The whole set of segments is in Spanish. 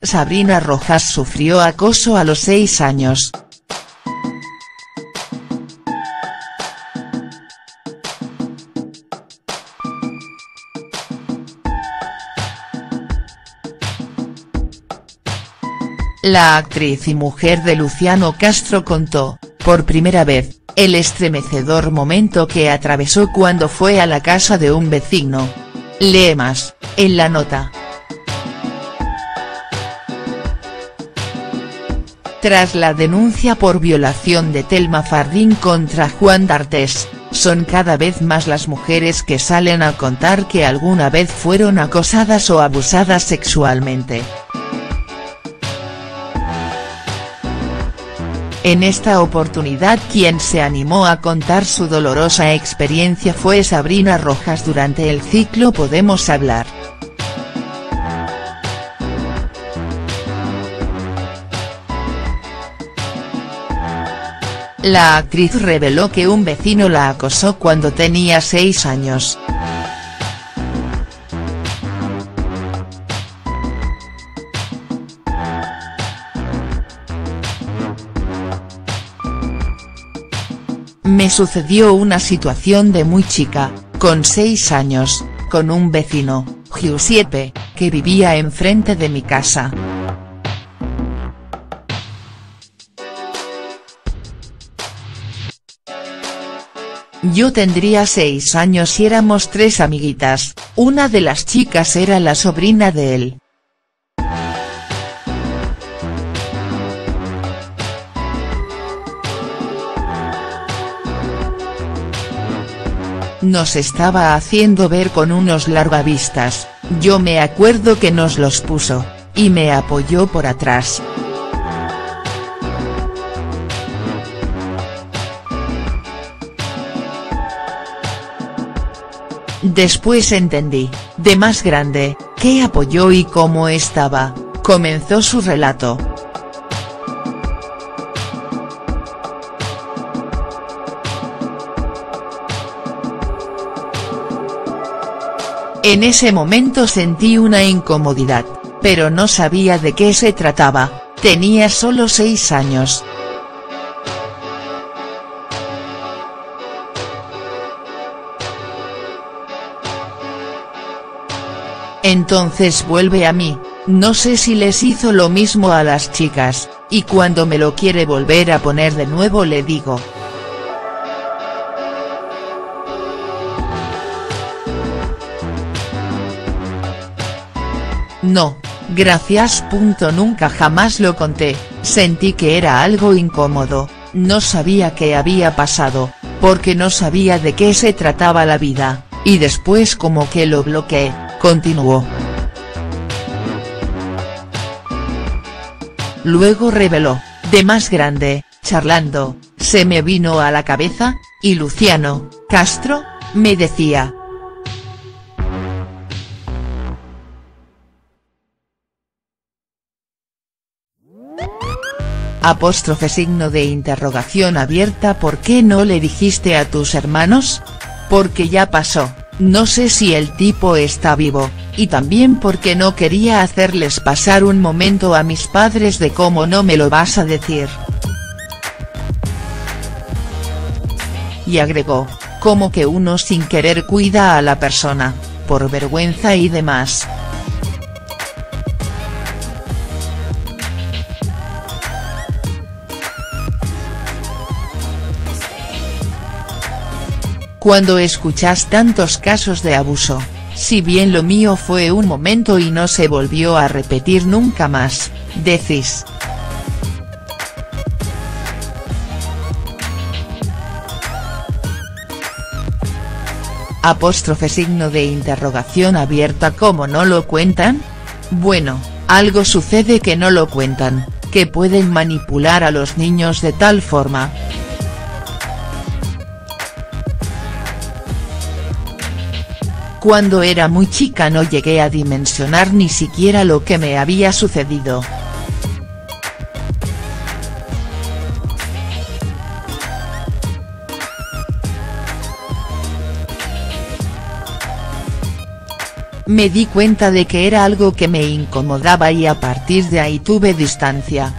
Sabrina Rojas sufrió acoso a los 6 años. La actriz y mujer de Luciano Castro contó, por primera vez, el estremecedor momento que atravesó cuando fue a la casa de un vecino. Lee más, en la nota. Tras la denuncia por violación de Thelma Fardín contra Juan Darthés, son cada vez más las mujeres que salen a contar que alguna vez fueron acosadas o abusadas sexualmente. En esta oportunidad quien se animó a contar su dolorosa experiencia fue Sabrina Rojas durante el ciclo Podemos Hablar. La actriz reveló que un vecino la acosó cuando tenía 6 años. Me sucedió una situación de muy chica, con 6 años, con un vecino, Giuseppe, que vivía enfrente de mi casa. Yo tendría 6 años y éramos 3 amiguitas, una de las chicas era la sobrina de él. Nos estaba haciendo ver con unos largavistas, yo me acuerdo que nos los puso, y me apoyó por atrás. Después entendí, de más grande, qué apoyó y cómo estaba, comenzó su relato. En ese momento sentí una incomodidad, pero no sabía de qué se trataba, tenía solo 6 años. Entonces vuelve a mí, no sé si les hizo lo mismo a las chicas, y cuando me lo quiere volver a poner de nuevo le digo. No, gracias. Nunca jamás lo conté, sentí que era algo incómodo, no sabía qué había pasado, porque no sabía de qué se trataba la vida, y después como que lo bloqueé, continuó. Luego reveló, de más grande, charlando, se me vino a la cabeza, y Luciano Castro me decía. ? ¿Por qué no le dijiste a tus hermanos? Porque ya pasó, no sé si el tipo está vivo, y también porque no quería hacerles pasar un momento a mis padres de cómo no me lo vas a decir. Y agregó, como que uno sin querer cuida a la persona, por vergüenza y demás. Cuando escuchas tantos casos de abuso, si bien lo mío fue un momento y no se volvió a repetir nunca más, decís. ? ¿Cómo no lo cuentan? Bueno, algo sucede que no lo cuentan, que pueden manipular a los niños de tal forma. Cuando era muy chica no llegué a dimensionar ni siquiera lo que me había sucedido. me di cuenta de que era algo que me incomodaba y a partir de ahí tuve distancia.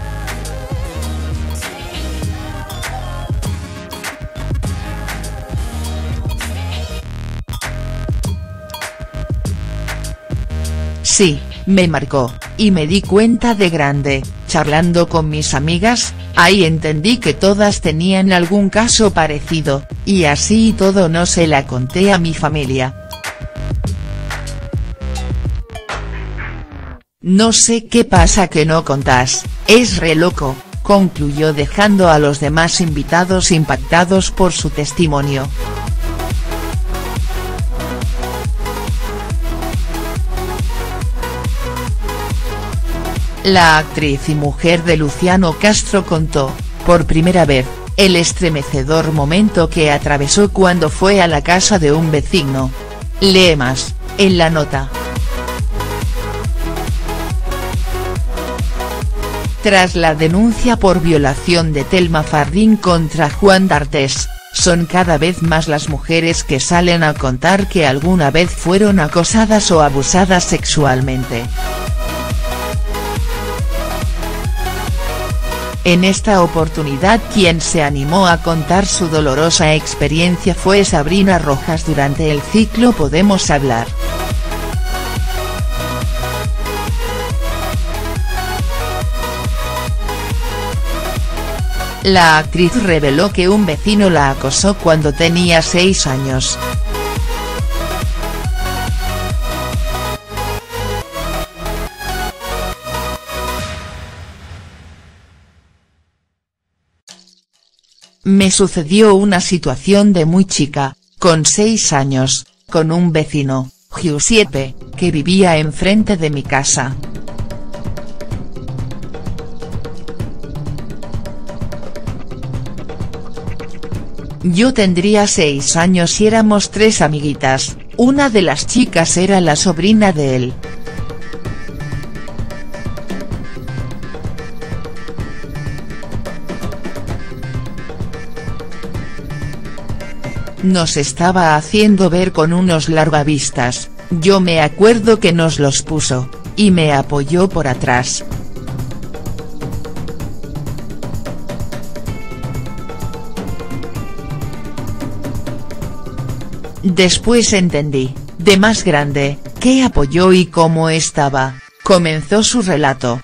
Sí, me marcó, y me di cuenta de grande, charlando con mis amigas, ahí entendí que todas tenían algún caso parecido, y así y todo no se la conté a mi familia. No sé qué pasa que no contás, es re loco, concluyó dejando a los demás invitados impactados por su testimonio. La actriz y mujer de Luciano Castro contó, por primera vez, el estremecedor momento que atravesó cuando fue a la casa de un vecino. Lee más, en la nota. Tras la denuncia por violación de Thelma Fardín contra Juan Darthés, son cada vez más las mujeres que salen a contar que alguna vez fueron acosadas o abusadas sexualmente. En esta oportunidad quien se animó a contar su dolorosa experiencia fue Sabrina Rojas durante el ciclo Podemos Hablar. La actriz reveló que un vecino la acosó cuando tenía 6 años. Me sucedió una situación de muy chica, con 6 años, con un vecino, Giuseppe, que vivía enfrente de mi casa. Yo tendría 6 años y éramos 3 amiguitas, una de las chicas era la sobrina de él. Nos estaba haciendo ver con unos largavistas, yo me acuerdo que nos los puso, y me apoyó por atrás. Después entendí, de más grande, qué apoyó y cómo estaba, comenzó su relato.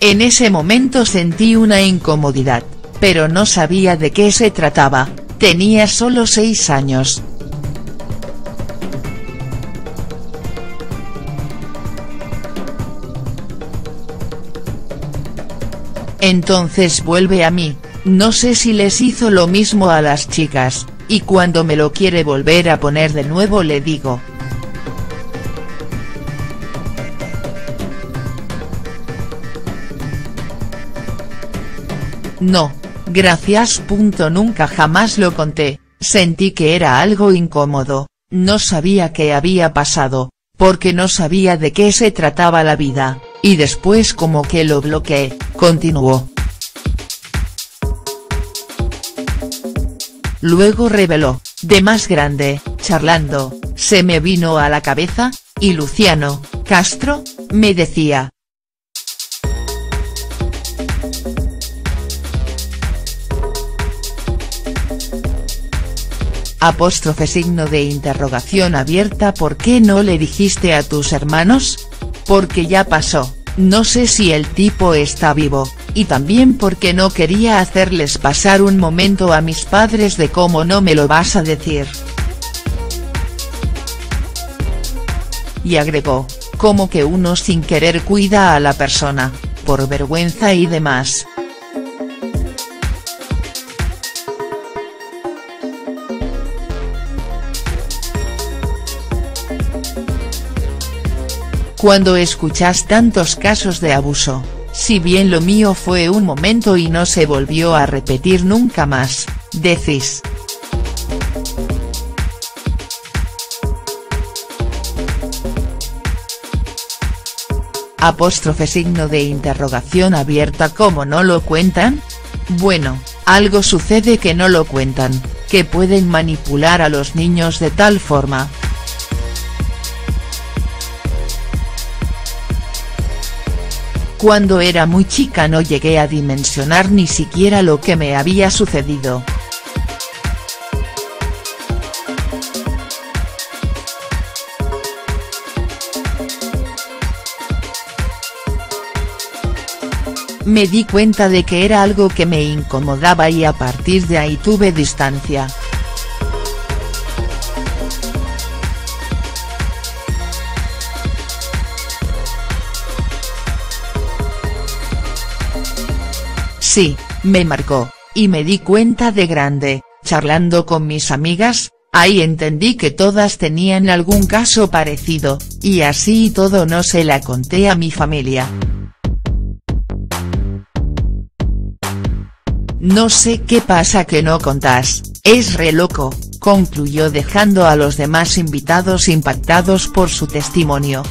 En ese momento sentí una incomodidad, pero no sabía de qué se trataba, tenía solo 6 años. Entonces vuelve a mí, no sé si les hizo lo mismo a las chicas, y cuando me lo quiere volver a poner de nuevo le digo. No, gracias. Nunca jamás lo conté, sentí que era algo incómodo, no sabía qué había pasado, porque no sabía de qué se trataba la vida, y después como que lo bloqueé, continuó. Luego reveló, de más grande, charlando, se me vino a la cabeza, y Luciano Castro me decía. ? ¿Por qué no le dijiste a tus hermanos? Porque ya pasó, no sé si el tipo está vivo, y también porque no quería hacerles pasar un momento a mis padres de cómo no me lo vas a decir. Y agregó, como que uno sin querer cuida a la persona, por vergüenza y demás. Cuando escuchas tantos casos de abuso, si bien lo mío fue un momento y no se volvió a repetir nunca más, decís. apóstrofe signo de interrogación abierta. ¿Cómo no lo cuentan? Bueno, algo sucede que no lo cuentan, que pueden manipular a los niños de tal forma. Cuando era muy chica no llegué a dimensionar ni siquiera lo que me había sucedido. Me di cuenta de que era algo que me incomodaba y a partir de ahí tuve distancia. Sí, me marcó, y me di cuenta de grande, charlando con mis amigas, ahí entendí que todas tenían algún caso parecido, y así y todo no se la conté a mi familia. No sé qué pasa que no contás, es re loco, concluyó dejando a los demás invitados impactados por su testimonio.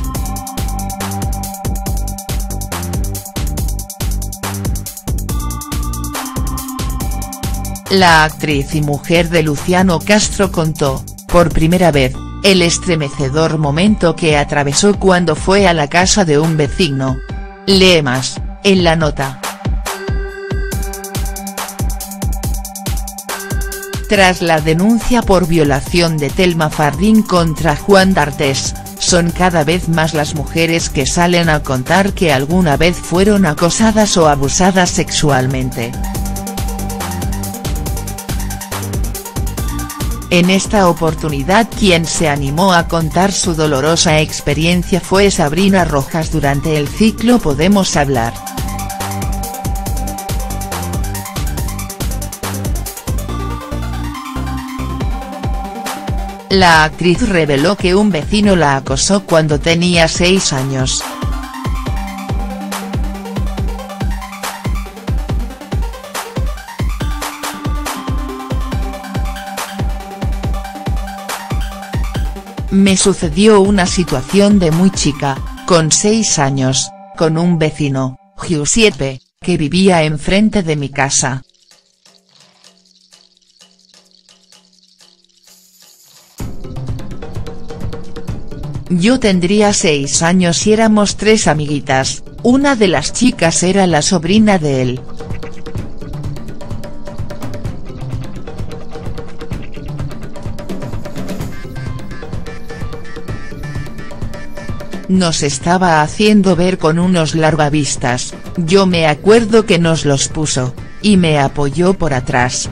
La actriz y mujer de Luciano Castro contó, por primera vez, el estremecedor momento que atravesó cuando fue a la casa de un vecino. Lee más, en la nota. Tras la denuncia por violación de Thelma Fardín contra Juan Darthés, son cada vez más las mujeres que salen a contar que alguna vez fueron acosadas o abusadas sexualmente. En esta oportunidad quien se animó a contar su dolorosa experiencia fue Sabrina Rojas durante el ciclo Podemos Hablar. La actriz reveló que un vecino la acosó cuando tenía 6 años. Me sucedió una situación de muy chica, con 6 años, con un vecino, Giuseppe, que vivía enfrente de mi casa. Yo tendría 6 años y éramos 3 amiguitas, una de las chicas era la sobrina de él. Nos estaba haciendo ver con unos largavistas, yo me acuerdo que nos los puso, y me apoyó por atrás.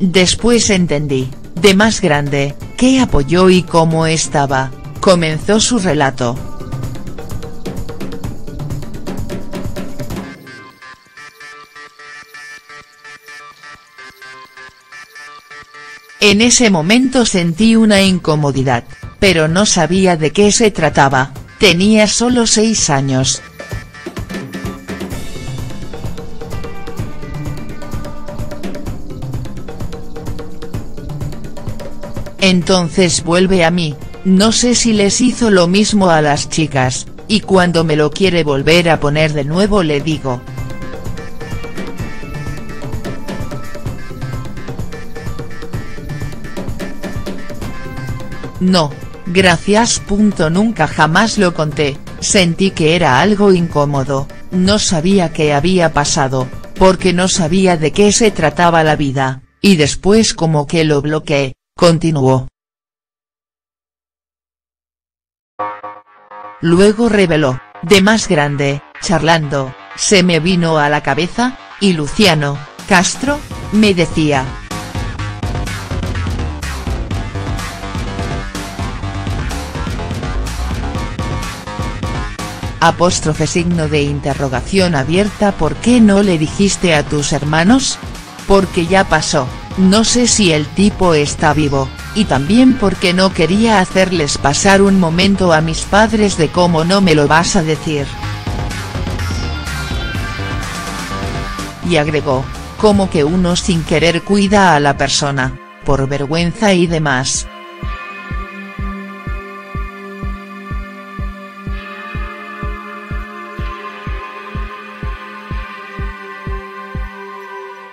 Después entendí, de más grande, qué apoyó y cómo estaba, comenzó su relato. En ese momento sentí una incomodidad, pero no sabía de qué se trataba, tenía solo 6 años. Entonces vuelve a mí, no sé si les hizo lo mismo a las chicas, y cuando me lo quiere volver a poner de nuevo le digo. No, gracias. Nunca jamás lo conté, sentí que era algo incómodo, no sabía qué había pasado, porque no sabía de qué se trataba la vida, y después como que lo bloqueé, continuó. Luego reveló, de más grande, charlando, se me vino a la cabeza, y Luciano Castro me decía. Apóstrofe signo de interrogación abierta. ¿Por qué no le dijiste a tus hermanos? Porque ya pasó, no sé si el tipo está vivo, y también porque no quería hacerles pasar un momento a mis padres de cómo no me lo vas a decir. Y agregó, como que uno sin querer cuida a la persona, por vergüenza y demás.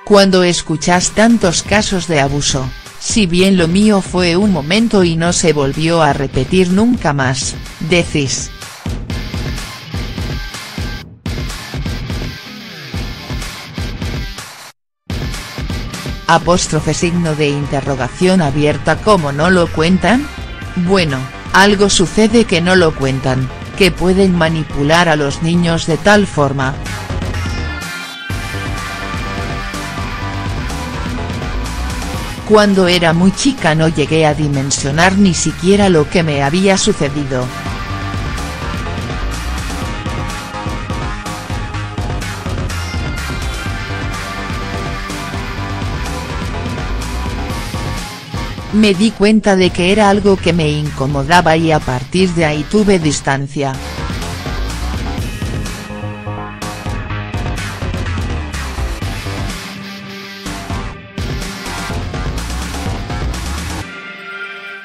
Cuando escuchas tantos casos de abuso, si bien lo mío fue un momento y no se volvió a repetir nunca más, decís. Apóstrofe signo de interrogación abierta ¿cómo no lo cuentan? Bueno, algo sucede que no lo cuentan, que pueden manipular a los niños de tal forma. Cuando era muy chica no llegué a dimensionar ni siquiera lo que me había sucedido. Me di cuenta de que era algo que me incomodaba y a partir de ahí tuve distancia.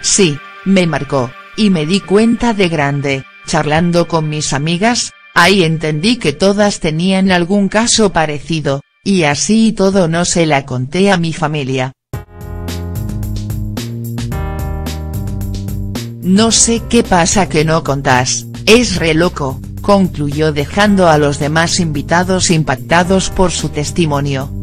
Sí, me marcó, y me di cuenta de grande, charlando con mis amigas, ahí entendí que todas tenían algún caso parecido, y así y todo no se la conté a mi familia. No sé qué pasa que no contás, es re loco, concluyó dejando a los demás invitados impactados por su testimonio.